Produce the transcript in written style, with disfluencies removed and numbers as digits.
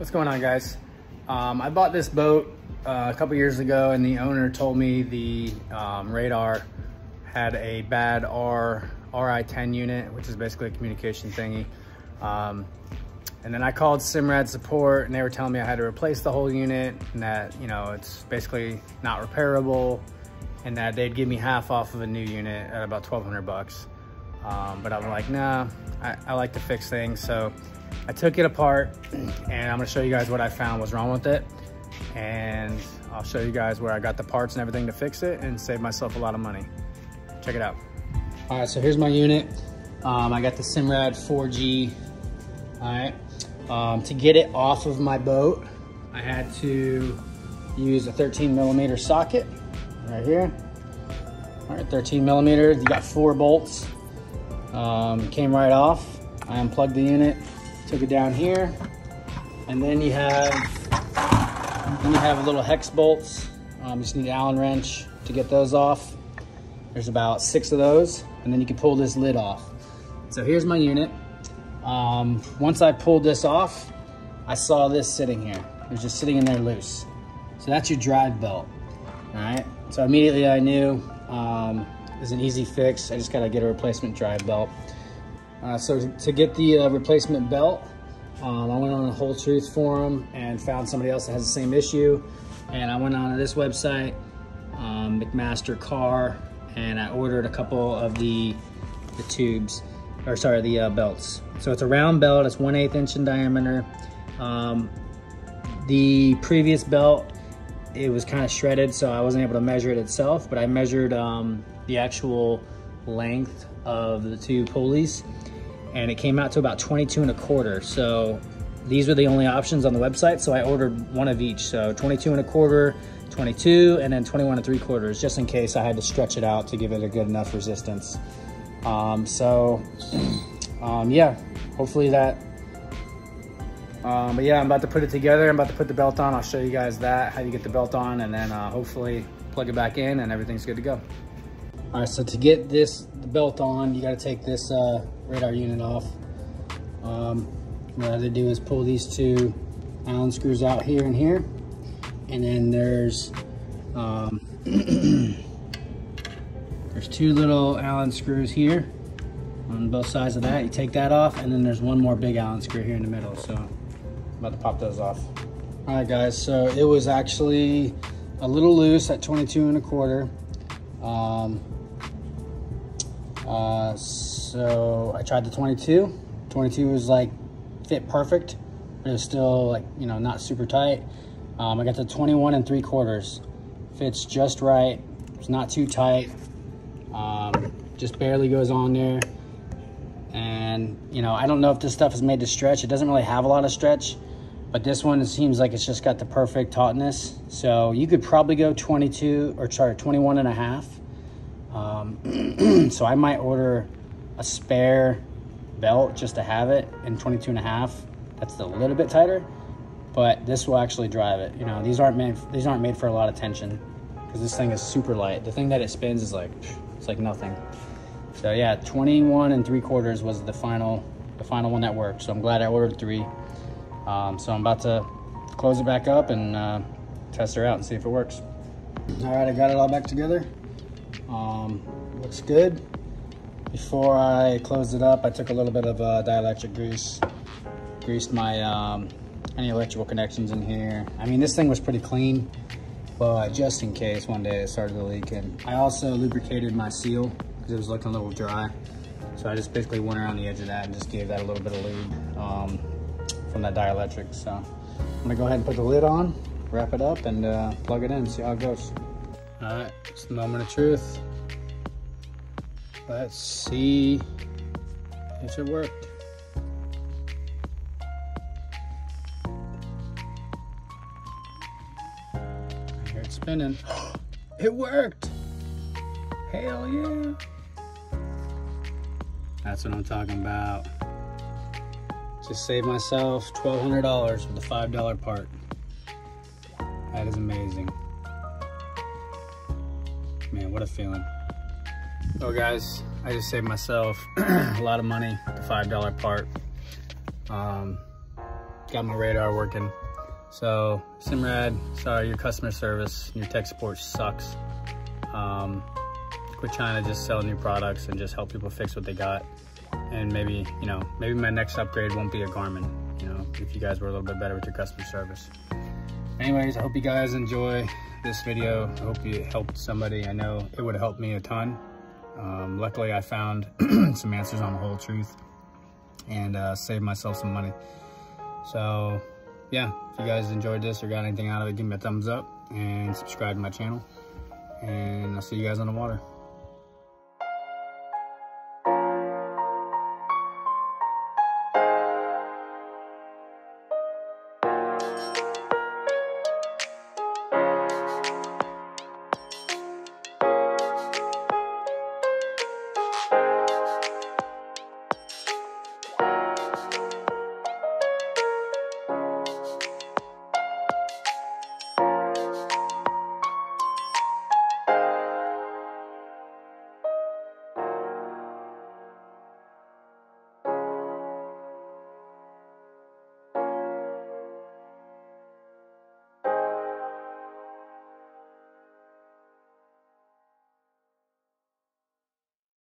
What's going on, guys? I bought this boat a couple years ago, and the owner told me the radar had a bad R RI-10 unit, which is basically a communication thingy. And then I called Simrad support, and they were telling me I had to replace the whole unit, and that, you know, it's basically not repairable, and that they'd give me half off of a new unit at about 1,200 bucks. But I'm like, nah, I like to fix things. So I took it apart, and I'm gonna show you guys what I found was wrong with it. And I'll show you guys where I got the parts and everything to fix it and save myself a lot of money. Check it out. All right, so here's my unit. I got the Simrad 4G. All right, to get it off of my boat, I had to use a 13mm socket right here. All right, 13mm, you got 4 bolts. Came right off. I unplugged the unit, took it down here, and then you have little hex bolts. You just need an Allen wrench to get those off. There's about 6 of those, and then you can pull this lid off. So here's my unit. Once I pulled this off, I saw this sitting here. It was just sitting in there loose. So that's your drive belt. All right, so immediately I knew it was an easy fix. I just gotta get a replacement drive belt. So to get the replacement belt, I went on a Whole Truth forum and found somebody else that has the same issue. And I went on to this website, McMaster Carr, and I ordered a couple of the tubes, or sorry, the belts. So it's a round belt, it's 1/8 inch in diameter. The previous belt, it was kind of shredded, so I wasn't able to measure it itself, but I measured the actual length of the 2 pulleys, and it came out to about 22 and a quarter. So these were the only options on the website, so I ordered one of each. So 22 and a quarter, 22, and then 21 and 3/4, just in case I had to stretch it out to give it a good enough resistance. Yeah, hopefully that, but yeah, I'm about to put it together. I'm about to put the belt on. I'll show you guys that, how you get the belt on, and then hopefully plug it back in and everything's good to go. All right, so to get this belt on, you got to take this radar unit off. What I do is pull these 2 Allen screws out here and here, and then there's there's 2 little Allen screws here on both sides of that. You take that off, and then there's 1 more big Allen screw here in the middle. So I'm about to pop those off. All right, guys, so it was actually a little loose at 22 and a quarter. So I tried the 22. 22 was like fit perfect, but it was still, like, you know, not super tight. I got the 21 and 3/4. Fits just right. It's not too tight. Just barely goes on there. And, you know, I don't know if this stuff is made to stretch. It doesn't really have a lot of stretch, but this one, it seems like it's just got the perfect tautness. So you could probably go 21 and a half. So I might order a spare belt just to have it in 22 and a half. That's a little bit tighter, but this will actually drive it. You know, these aren't made for a lot of tension, because this thing is super light. The thing that it spins is like, it's like nothing. So yeah, 21 and 3/4 was the final one that worked. So I'm glad I ordered 3. So I'm about to close it back up and test her out and see if it works. All right, I got it all back together. Looks good. Before I closed it up, I took a little bit of dielectric grease, greased my any electrical connections in here. I mean, this thing was pretty clean, but just in case one day it started to leak. And I also lubricated my seal because it was looking a little dry. So I just basically went around the edge of that and just gave that a little bit of lube from that dielectric. So I'm gonna go ahead and put the lid on, wrap it up, and plug it in, see how it goes. All right, it's the moment of truth. Let's see if it worked. I hear it spinning. It worked! Hell yeah! That's what I'm talking about. Just saved myself $1,200 with a $5 part. That is amazing. Man, what a feeling. So guys, I just saved myself a lot of money with the $5 part. got my radar working. So Simrad, sorry, your customer service, your tech support sucks. Quit trying to just sell new products and just help people fix what they got. And maybe, you know, maybe my next upgrade won't be a Garmin, you know, if you guys were a little bit better with your customer service. Anyways, I hope you guys enjoy this video. I hope you helped somebody. I know it would have helped me a ton. Luckily I found some answers on the whole truth and saved myself some money. So yeah, if you guys enjoyed this or got anything out of it, give me a thumbs up and subscribe to my channel. And I'll see you guys on the water.